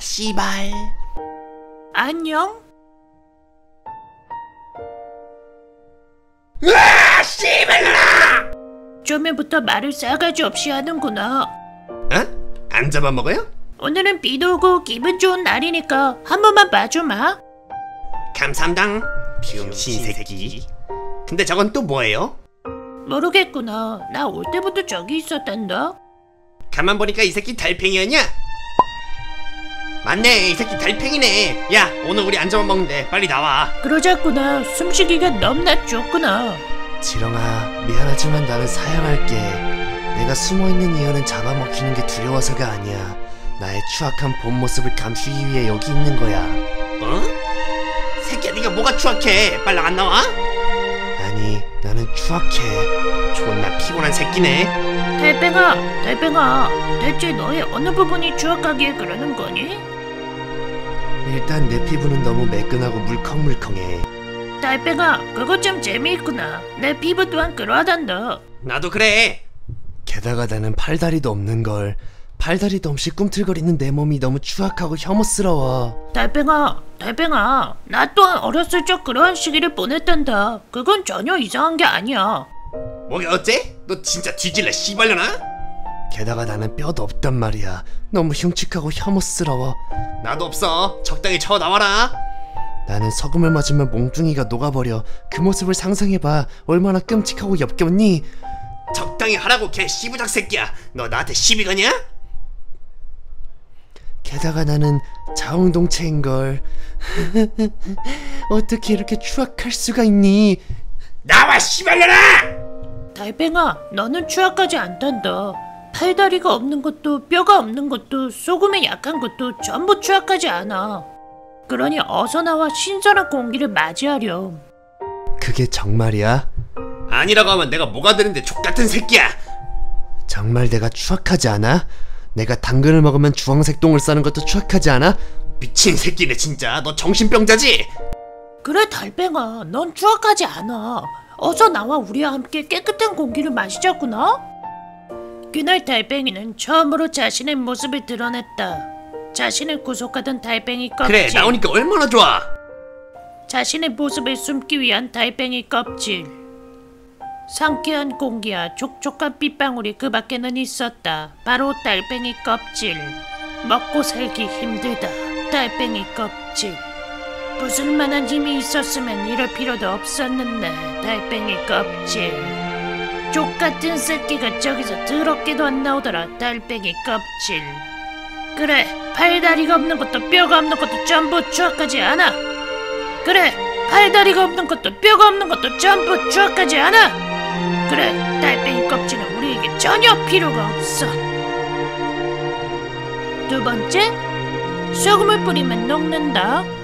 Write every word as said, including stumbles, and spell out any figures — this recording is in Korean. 씨발. 안녕? 으아! 씨발라! 좀에부터 말을 싸가지 없이 하는구나. 어? 안 잡아먹어요? 오늘은 비도 오고 기분 좋은 날이니까 한 번만 봐주마. 감사합당. 병신 새끼. 근데 저건 또 뭐예요? 모르겠구나. 나 올 때부터 저기 있었단다. 가만 보니까 이 새끼 달팽이였냐? 맞네, 이 새끼 달팽이네. 야, 오늘 우리 안 잡아먹는데 빨리 나와. 그러자꾸나. 숨쉬기가 넘나 좋구나. 지렁아, 미안하지만 나는 사양할게. 내가 숨어있는 이유는 잡아먹히는 게 두려워서가 아니야. 나의 추악한 본 모습을 감추기 위해 여기 있는 거야. 어? 새끼야, 네가 뭐가 추악해? 빨리 안 나와? 아니, 나는 추악해. 존나 피곤한 새끼네. 달팽아, 달팽아, 대체 너의 어느 부분이 추악하기에 그러는 거니? 일단 내 피부는 너무 매끈하고 물컹물컹해. 달팽아, 그것 좀 재미있구나. 내 피부 또한 그러하단다. 나도 그래. 게다가 나는 팔다리도 없는걸. 팔다리도 없이 꿈틀거리는 내 몸이 너무 추악하고 혐오스러워. 달팽아, 달팽아, 나 또한 어렸을 적 그러한 시기를 보냈단다. 그건 전혀 이상한 게 아니야. 뭐게 어째? 너 진짜 뒤질래 씨발려나? 게다가 나는 뼈도 없단 말이야. 너무 흉측하고 혐오스러워. 나도 없어. 적당히 쳐 나와라. 나는 서금을 맞으면 몽둥이가 녹아버려. 그 모습을 상상해봐. 얼마나 끔찍하고 엽겹니? 적당히 하라고 개 씨부작 새끼야. 너 나한테 시비 거냐? 게다가 나는 자웅동체인걸. 어떻게 이렇게 추악할 수가 있니? 나와 씨발려라! 달팽아, 너는 추악하지 않단다. 팔다리가 없는 것도 뼈가 없는 것도 소금에 약한 것도 전부 추악하지 않아. 그러니 어서 나와 신선한 공기를 맞이하렴. 그게 정말이야? 아니라고 하면 내가 뭐가 되는데, 족같은 새끼야! 정말 내가 추악하지 않아? 내가 당근을 먹으면 주황색 똥을 싸는 것도 추악하지 않아? 미친 새끼네 진짜. 너 정신병자지? 그래 달팽아, 넌 추악하지 않아. 어서 나와 우리와 함께 깨끗한 공기를 마시자꾸나? 그날 달팽이는 처음으로 자신의 모습을 드러냈다. 자신을 구속하던 달팽이 껍질. 그래, 나오니까 얼마나 좋아. 자신의 모습을 숨기 위한 달팽이 껍질. 상쾌한 공기와 촉촉한 핏방울이 그 밖에는 있었다. 바로 달팽이 껍질. 먹고 살기 힘들다. 달팽이 껍질. 부술만한 힘이 있었으면 이럴 필요도 없었는데. 달팽이 껍질. 족같은 새끼가 저기서 더럽게도 안 나오더라. 달팽이 껍질. 그래, 팔다리가 없는 것도 뼈가 없는 것도 전부 추악하지 않아. 그래, 팔다리가 없는 것도 뼈가 없는 것도 전부 추악하지 않아. 그래, 달팽이 껍질은 우리에게 전혀 필요가 없어. 두 번째, 소금을 뿌리면 녹는다.